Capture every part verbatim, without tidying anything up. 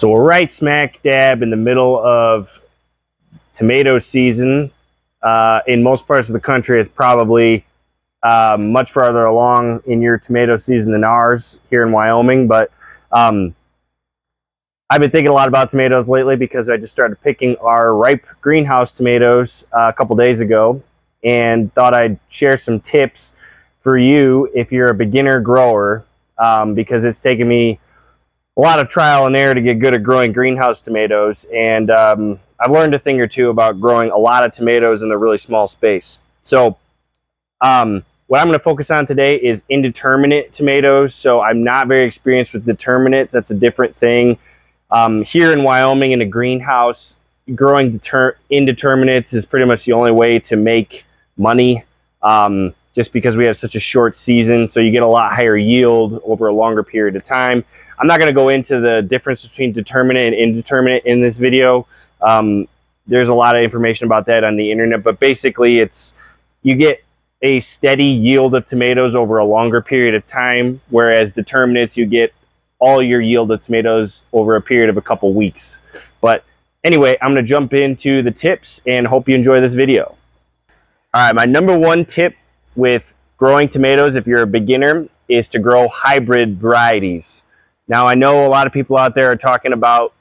So we're right smack dab in the middle of tomato season. Uh, in most parts of the country, it's probably uh, much farther along in your tomato season than ours here in Wyoming. But um, I've been thinking a lot about tomatoes lately because I just started picking our ripe greenhouse tomatoes uh, a couple days ago, and thought I'd share some tips for you if you're a beginner grower, um, because it's taken me a lot of trial and error to get good at growing greenhouse tomatoes, and um, I've learned a thing or two about growing a lot of tomatoes in a really small space. So um, what I'm going to focus on today is indeterminate tomatoes. So I'm not very experienced with determinates. That's a different thing. Um, here in Wyoming in a greenhouse, growing deter indeterminates is pretty much the only way to make money, um, just because we have such a short season. So you get a lot higher yield over a longer period of time. I'm not going to go into the difference between determinate and indeterminate in this video. Um, there's a lot of information about that on the internet, but basically it's, you get a steady yield of tomatoes over a longer period of time, whereas determinates, you get all your yield of tomatoes over a period of a couple weeks. But anyway, I'm going to jump into the tips and hope you enjoy this video. All right, my number one tip with growing tomatoes, if you're a beginner, is to grow hybrid varieties. Now, I know a lot of people out there are talking about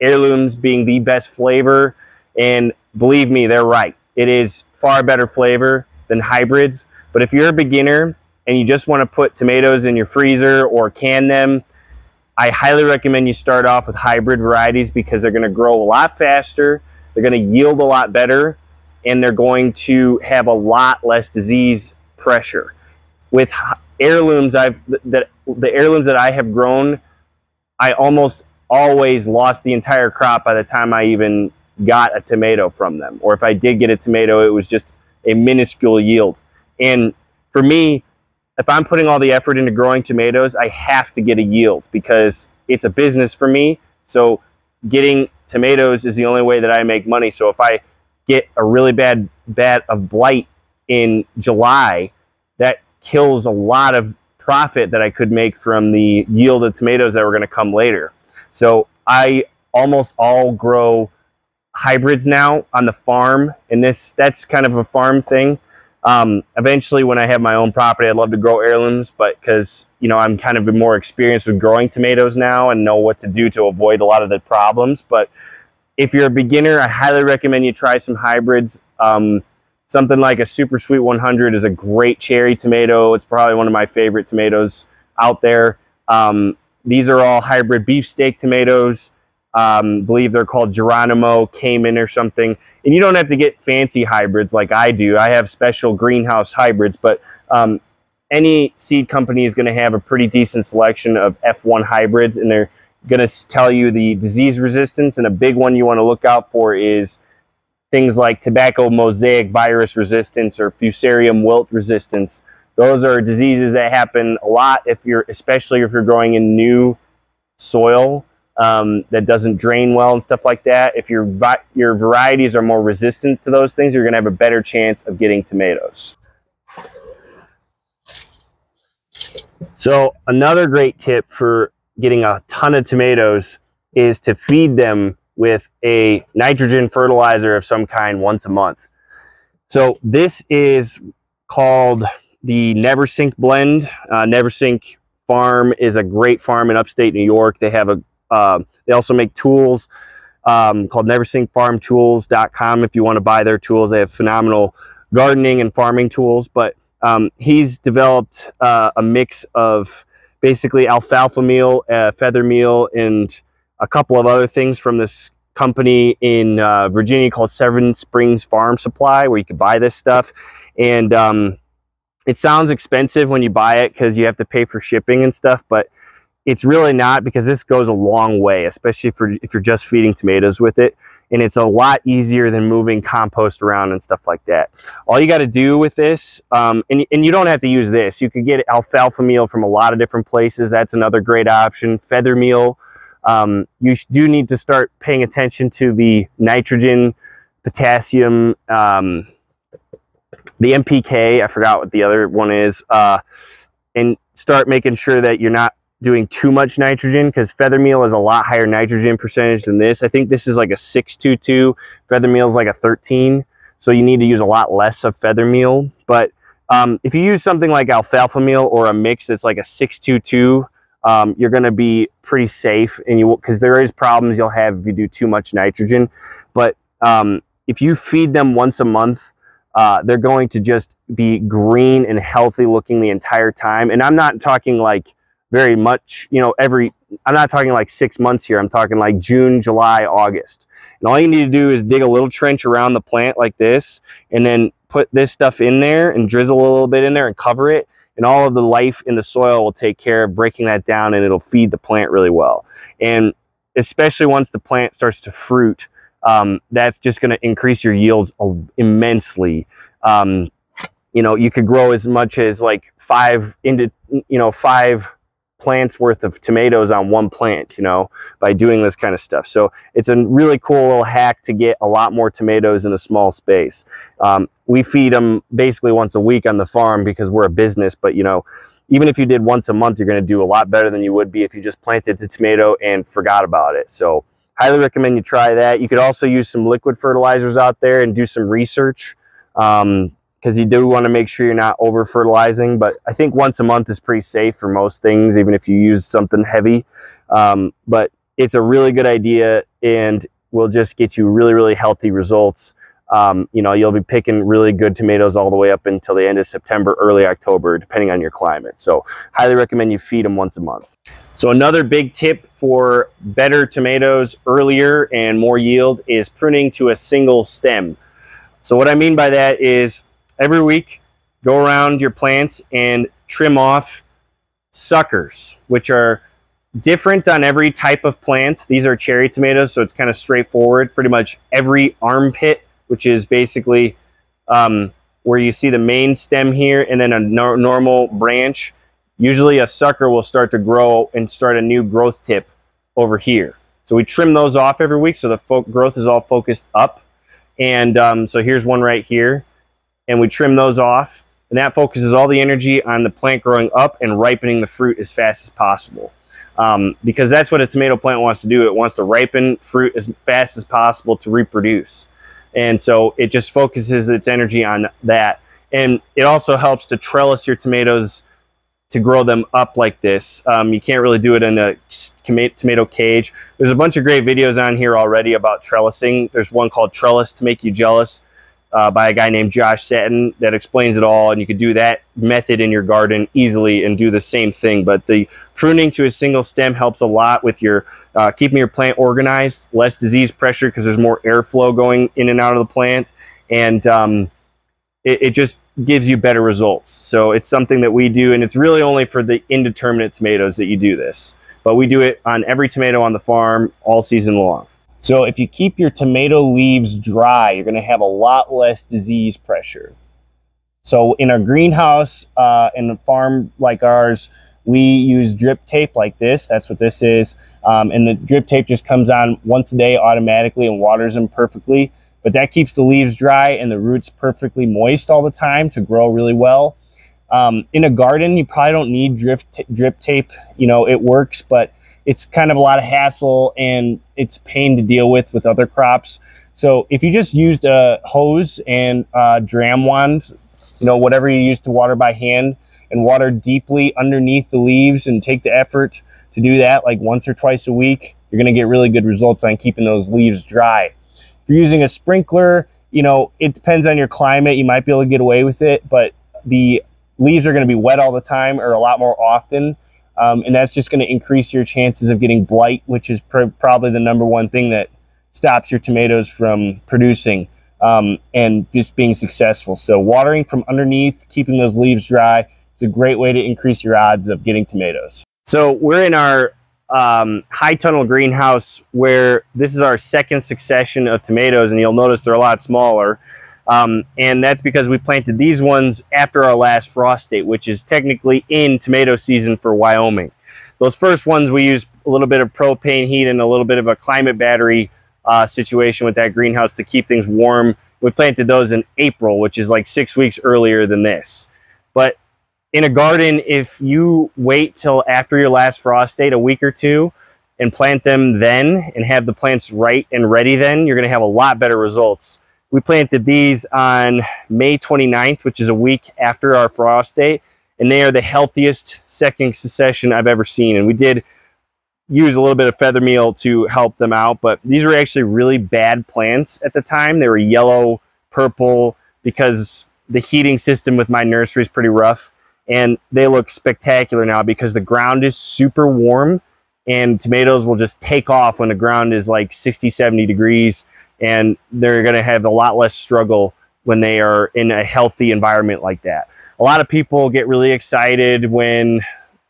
heirlooms being the best flavor, and believe me, they're right. It is far better flavor than hybrids. But if you're a beginner and you just want to put tomatoes in your freezer or can them, I highly recommend you start off with hybrid varieties because they're going to grow a lot faster, they're going to yield a lot better, and they're going to have a lot less disease pressure. With heirlooms, I've that the heirlooms that I have grown, I almost always lost the entire crop by the time I even got a tomato from them. Or if I did get a tomato, it was just a minuscule yield. And for me, if I'm putting all the effort into growing tomatoes, I have to get a yield because it's a business for me. So getting tomatoes is the only way that I make money. So if I get a really bad bat of blight in July, that kills a lot of profit that I could make from the yield of tomatoes that were going to come later. So I almost all grow hybrids now on the farm, and this that's kind of a farm thing. Um, eventually, when I have my own property, I'd love to grow heirlooms, but because, you know, I'm kind of more experienced with growing tomatoes now and know what to do to avoid a lot of the problems. But if you're a beginner, I highly recommend you try some hybrids. Um, something like a Super Sweet one hundred is a great cherry tomato. It's probably one of my favorite tomatoes out there. Um, these are all hybrid beefsteak tomatoes. Um, believe they're called Geronimo, Cayman, or something. And you don't have to get fancy hybrids like I do. I have special greenhouse hybrids, but um, any seed company is going to have a pretty decent selection of F one hybrids, and they're going to tell you the disease resistance. And a big one you want to look out for is things like tobacco mosaic virus resistance or fusarium wilt resistance. Those are diseases that happen a lot if you're, especially if you're growing in new soil. Um, that doesn't drain well and stuff like that. If your, your varieties are more resistant to those things, you're going to have a better chance of getting tomatoes. So another great tip for getting a ton of tomatoes is to feed them with a nitrogen fertilizer of some kind once a month. So this is called the Neversink blend. Uh, Neversink Farm is a great farm in upstate New York. They have a Uh, they also make tools um, called neversinkfarmtools dot com if you want to buy their tools. They have phenomenal gardening and farming tools. But um, he's developed uh, a mix of basically alfalfa meal, uh, feather meal, and a couple of other things from this company in uh, Virginia called Severn Springs Farm Supply, where you can buy this stuff. And um, it sounds expensive when you buy it because you have to pay for shipping and stuff, but it's really not, because this goes a long way, especially for if you're just feeding tomatoes with it. And it's a lot easier than moving compost around and stuff like that. All you got to do with this, um, and, and you don't have to use this. You can get alfalfa meal from a lot of different places. That's another great option. Feather meal. Um, you do need to start paying attention to the nitrogen, potassium, um, the N P K. I forgot what the other one is. Uh, and start making sure that you're not doing too much nitrogen, because feather meal is a lot higher nitrogen percentage than this. I think this is like a six two two. Feather meal is like a thirteen. So you need to use a lot less of feather meal. But um, if you use something like alfalfa meal or a mix that's like a six two two, um, you're going to be pretty safe, and you will, because there is problems you'll have if you do too much nitrogen. But um, if you feed them once a month, uh, they're going to just be green and healthy looking the entire time. And I'm not talking like very much, you know, every, I'm not talking like six months here. I'm talking like June, July, August. And all you need to do is dig a little trench around the plant like this, and then put this stuff in there and drizzle a little bit in there and cover it. And all of the life in the soil will take care of breaking that down, and it'll feed the plant really well. And especially once the plant starts to fruit, um, that's just going to increase your yields immensely. Um, you know, you could grow as much as like five into, you know, five plants worth of tomatoes on one plant, you know, by doing this kind of stuff. So it's a really cool little hack to get a lot more tomatoes in a small space. Um, we feed them basically once a week on the farm because we're a business, but you know, even if you did once a month, you're going to do a lot better than you would be if you just planted the tomato and forgot about it. So highly recommend you try that. You could also use some liquid fertilizers out there and do some research, um, because you do want to make sure you're not over fertilizing. But I think once a month is pretty safe for most things, even if you use something heavy. Um, but it's a really good idea, and will just get you really, really healthy results. Um, you know, you'll be picking really good tomatoes all the way up until the end of September, early October, depending on your climate. So highly recommend you feed them once a month. So another big tip for better tomatoes earlier and more yield is pruning to a single stem. So what I mean by that is, every week, go around your plants and trim off suckers, which are different on every type of plant. These are cherry tomatoes, so it's kind of straightforward. Pretty much every armpit, which is basically um, where you see the main stem here and then a no normal branch. Usually a sucker will start to grow and start a new growth tip over here. So we trim those off every week, so the growth is all focused up. And um, so here's one right here. And we trim those off, and that focuses all the energy on the plant growing up and ripening the fruit as fast as possible, um, because that's what a tomato plant wants to do. It wants to ripen fruit as fast as possible to reproduce, and so it just focuses its energy on that. And it also helps to trellis your tomatoes to grow them up like this. Um, you can't really do it in a tomato cage. There's a bunch of great videos on here already about trellising. There's one called Trellis to Make You Jealous, Uh, by a guy named Josh Sutton, that explains it all, and you could do that method in your garden easily and do the same thing. But the pruning to a single stem helps a lot with your uh, keeping your plant organized, less disease pressure because there's more airflow going in and out of the plant, and um, it, it just gives you better results. So it's something that we do, and it's really only for the indeterminate tomatoes that you do this, but we do it on every tomato on the farm all season long. So if you keep your tomato leaves dry, you're going to have a lot less disease pressure. So in a greenhouse, uh, in a farm like ours, we use drip tape like this. That's what this is. Um, and the drip tape just comes on once a day automatically and waters them perfectly. But that keeps the leaves dry and the roots perfectly moist all the time to grow really well. Um, in a garden, you probably don't need drip, drip tape. You know, it works, but it's kind of a lot of hassle, and it's pain to deal with with other crops. So if you just used a hose and a dram wand, you know, whatever you use to water by hand, and water deeply underneath the leaves and take the effort to do that like once or twice a week, you're going to get really good results on keeping those leaves dry. If you're using a sprinkler, you know, it depends on your climate. You might be able to get away with it, but the leaves are going to be wet all the time or a lot more often. Um, and that's just going to increase your chances of getting blight, which is pr probably the number one thing that stops your tomatoes from producing um, and just being successful. So watering from underneath, keeping those leaves dry, is a great way to increase your odds of getting tomatoes. So we're in our um, high tunnel greenhouse, where this is our second succession of tomatoes, and you'll notice they're a lot smaller. Um, and that's because we planted these ones after our last frost date, which is technically in tomato season for Wyoming. Those first ones, we used a little bit of propane heat and a little bit of a climate battery uh, situation with that greenhouse to keep things warm. We planted those in April, which is like six weeks earlier than this. But in a garden, if you wait till after your last frost date, a week or two, and plant them then and have the plants right and ready then, you're going to have a lot better results. We planted these on May twenty-ninth, which is a week after our frost date, and they are the healthiest second succession I've ever seen. And we did use a little bit of feather meal to help them out, but these were actually really bad plants at the time. They were yellow, purple, because the heating system with my nursery is pretty rough. And they look spectacular now because the ground is super warm and tomatoes will just take off when the ground is like sixty, seventy degrees, and they're going to have a lot less struggle when they are in a healthy environment like that. A lot of people get really excited when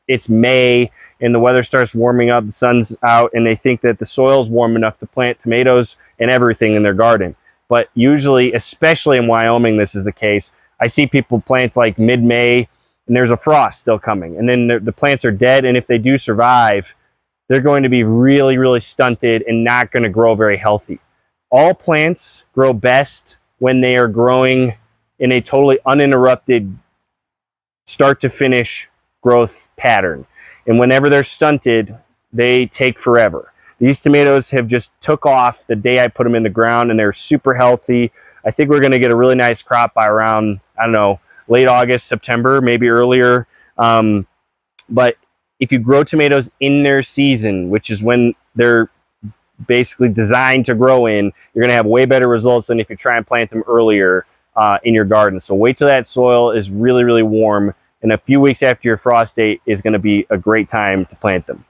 it's May and the weather starts warming up, the sun's out, and they think that the soil's warm enough to plant tomatoes and everything in their garden. But usually, especially in Wyoming, this is the case. I see people plant like mid-May, and there's a frost still coming, and then the, the plants are dead, and if they do survive, they're going to be really, really stunted and not going to grow very healthy. All plants grow best when they are growing in a totally uninterrupted start to finish growth pattern, and whenever they're stunted, they take forever. These tomatoes have just took off the day I put them in the ground, and they're super healthy. I think we're going to get a really nice crop by around, I don't know, late August, September, maybe earlier. Um, but if you grow tomatoes in their season, which is when they're basically designed to grow in, you're gonna have way better results than if you try and plant them earlier uh, in your garden. So wait till that soil is really, really warm, and a few weeks after your frost date is gonna be a great time to plant them.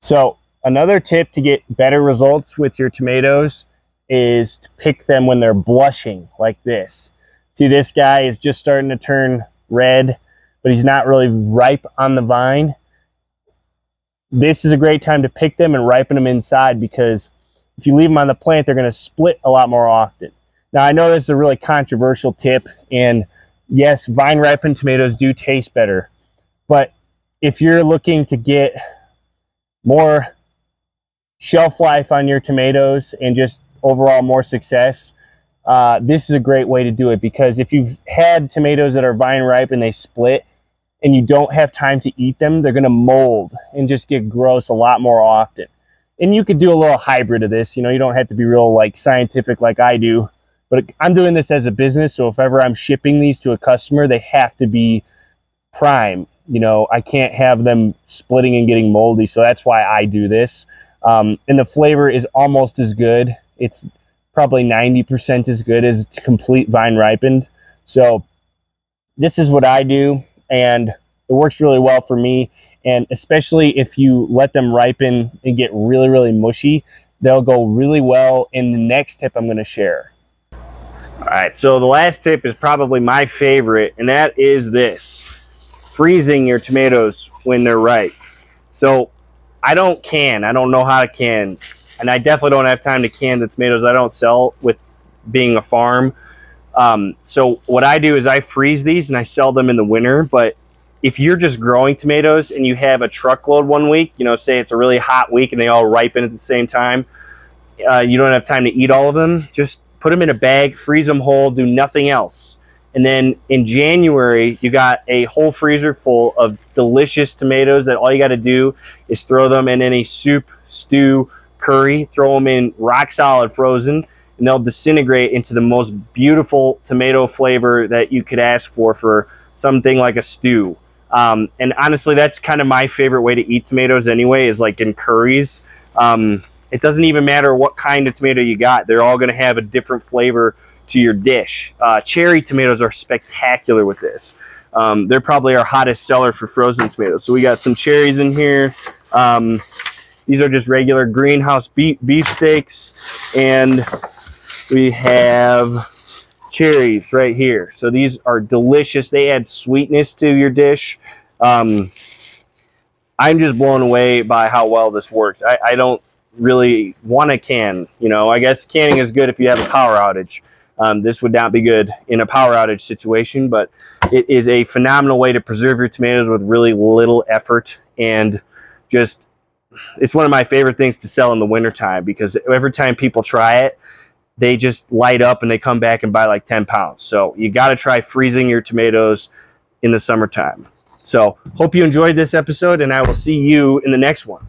So another tip to get better results with your tomatoes is to pick them when they're blushing like this. See, this guy is just starting to turn red, but he's not really ripe on the vine. This is a great time to pick them and ripen them inside, because if you leave them on the plant, they're going to split a lot more often. Now, I know this is a really controversial tip, and yes, vine ripened tomatoes do taste better, but if you're looking to get more shelf life on your tomatoes and just overall more success, Uh, this is a great way to do it, because if you've had tomatoes that are vine ripe and they split and you don't have time to eat them, they're going to mold and just get gross a lot more often. And you could do a little hybrid of this. You know, you don't have to be real like scientific like I do, but I'm doing this as a business. So if ever I'm shipping these to a customer, they have to be prime. You know, I can't have them splitting and getting moldy. So that's why I do this. Um, and the flavor is almost as good. It's probably ninety percent as good as complete vine ripened. So this is what I do, and it works really well for me. And especially if you let them ripen and get really, really mushy, they'll go really well in the next tip I'm going to share. All right, so the last tip is probably my favorite, and that is this: freezing your tomatoes when they're ripe. So I don't can, I don't know how to can. And I definitely don't have time to can the tomatoes I don't sell with being a farm. Um, so what I do is I freeze these and I sell them in the winter. But if you're just growing tomatoes and you have a truckload one week, you know, say it's a really hot week and they all ripen at the same time, uh, you don't have time to eat all of them, just put them in a bag, freeze them whole, do nothing else. And then in January, you got a whole freezer full of delicious tomatoes that all you got to do is throw them in any soup, stew, curry, throw them in rock solid frozen, and they'll disintegrate into the most beautiful tomato flavor that you could ask for for something like a stew. Um, and honestly, that's kind of my favorite way to eat tomatoes anyway, is like in curries. Um, it doesn't even matter what kind of tomato you got. They're all going to have a different flavor to your dish. Uh, cherry tomatoes are spectacular with this. Um, they're probably our hottest seller for frozen tomatoes. So we got some cherries in here. Um, These are just regular greenhouse beef, beef steaks, and we have cherries right here. So these are delicious. They add sweetness to your dish. Um, I'm just blown away by how well this works. I, I don't really want to can. You know, I guess canning is good if you have a power outage. Um, this would not be good in a power outage situation, but it is a phenomenal way to preserve your tomatoes with really little effort, and just it's one of my favorite things to sell in the wintertime, because every time people try it, they just light up and they come back and buy like ten pounds. So you got to try freezing your tomatoes. in the summertime. So hope you enjoyed this episode, and I will see you in the next one.